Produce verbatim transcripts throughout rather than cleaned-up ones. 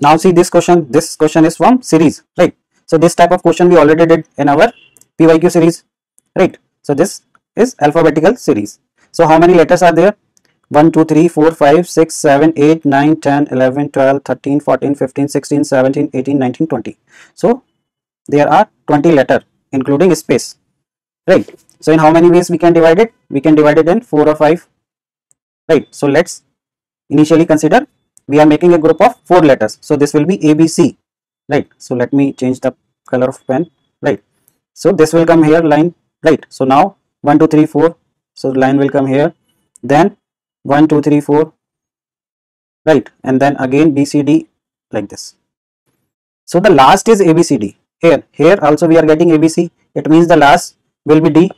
Now see this question. This question is from series, right? So this type of question we already did in our P Y Q series, right? So this is alphabetical series. So how many letters are there? one, two, three, four, five, six, seven, eight, nine, ten, eleven, twelve, thirteen, fourteen, fifteen, sixteen, seventeen, eighteen, nineteen, twenty. So there are twenty letters including space, right? So in how many ways we can divide it? We can divide it in four or five, right? So let's initially consider we are making a group of four letters. So this will be A B C, right? So let me change the color of pen, right? So this will come here line, right? So now one, two, three, four. So line will come here. Then one, two, three, four, right? And then again B C D like this. So the last is A B C D. Here, here also we are getting A B C. It means the last will be D,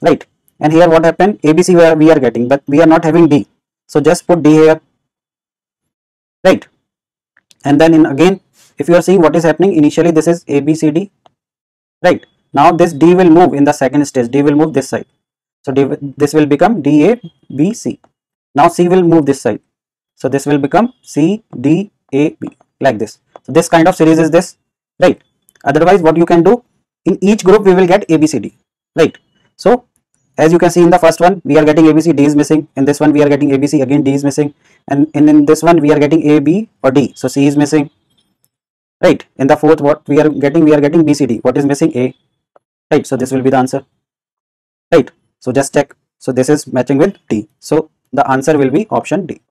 right? And here what happened? A B C where we are getting, but we are not having D. So just put D here, right? And then in again, if you are seeing what is happening, initially this is A B C D, right? Now this D will move in the second stage. D will move this side. So D, this will become D A B C. Now C will move this side. So this will become C D A B like this. So this kind of series is this, right? Otherwise, what you can do, in each group we will get A B C D, right? So as you can see in the first one we are getting A B C, D is missing. In this one we are getting A B C, again D is missing. And, and in this one we are getting A B or D. So C is missing, right? In the fourth what we are getting, we are getting B C D. What is missing? A, right? So this will be the answer, right? So just check. So this is matching with D. So the answer will be option D.